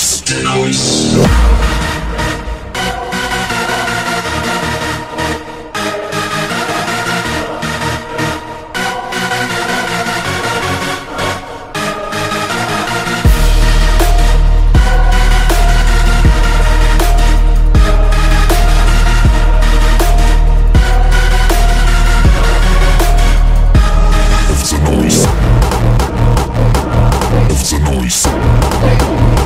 It's a noise.